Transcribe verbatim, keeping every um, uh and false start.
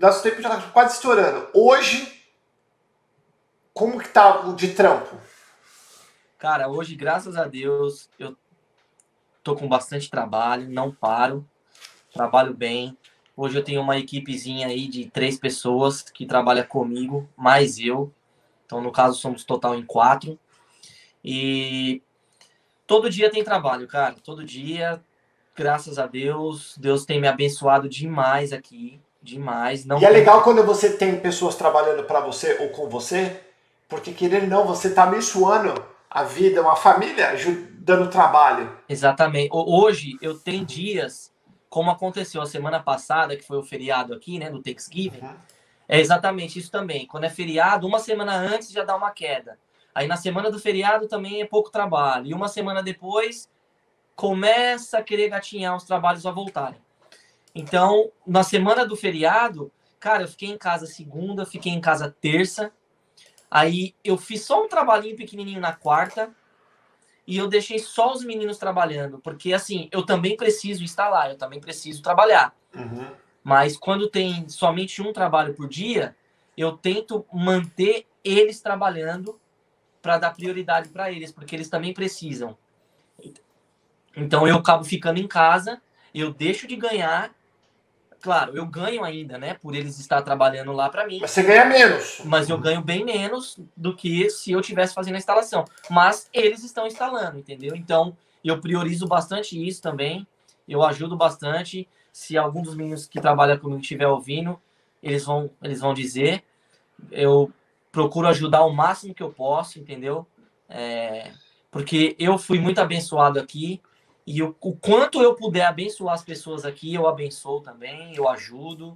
nosso tempo já está quase estourando. Hoje, como que tá o de trampo? Cara, hoje, graças a Deus, eu tô com bastante trabalho, não paro, trabalho bem. Hoje eu tenho uma equipezinha aí de três pessoas que trabalha comigo, mais eu. Então, no caso, somos total em quatro. E todo dia tem trabalho, cara. Todo dia, graças a Deus, Deus tem me abençoado demais aqui, demais. Não e é tem... legal quando você tem pessoas trabalhando para você ou com você, porque querendo ou não, você tá abençoando a vida, uma família ajudando o trabalho. Exatamente. Hoje eu tenho dias... Como aconteceu a semana passada, que foi o feriado aqui, né, do Thanksgiving, uhum. É exatamente isso também. Quando é feriado, uma semana antes já dá uma queda. Aí na semana do feriado também é pouco trabalho. E uma semana depois, começa a querer gatinhar os trabalhos a voltarem. Então, na semana do feriado, cara, eu fiquei em casa segunda, fiquei em casa terça. Aí eu fiz só um trabalhinho pequenininho na quarta. E eu deixei só os meninos trabalhando, porque assim, eu também preciso estar lá, eu também preciso trabalhar. Uhum. Mas quando tem somente um trabalho por dia, eu tento manter eles trabalhando para dar prioridade para eles, porque eles também precisam. Então eu acabo ficando em casa, eu deixo de ganhar. Claro, eu ganho ainda, né? Por eles estar trabalhando lá para mim. Mas você ganha menos. Mas eu ganho bem menos do que se eu estivesse fazendo a instalação. Mas eles estão instalando, entendeu? Então, eu priorizo bastante isso também. Eu ajudo bastante. Se algum dos meninos que trabalham comigo estiver ouvindo, eles vão, eles vão dizer. Eu procuro ajudar o máximo que eu posso, entendeu? É... Porque eu fui muito abençoado aqui. E eu, o quanto eu puder abençoar as pessoas aqui, eu abençoo também, eu ajudo.